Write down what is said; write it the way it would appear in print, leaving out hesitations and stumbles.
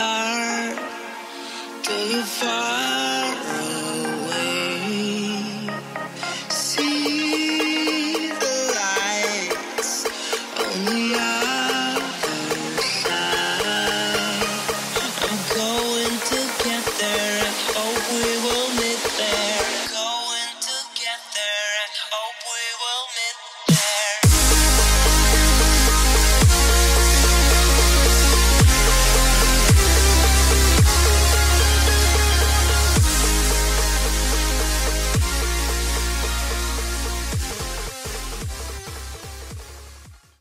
heart? Do you find?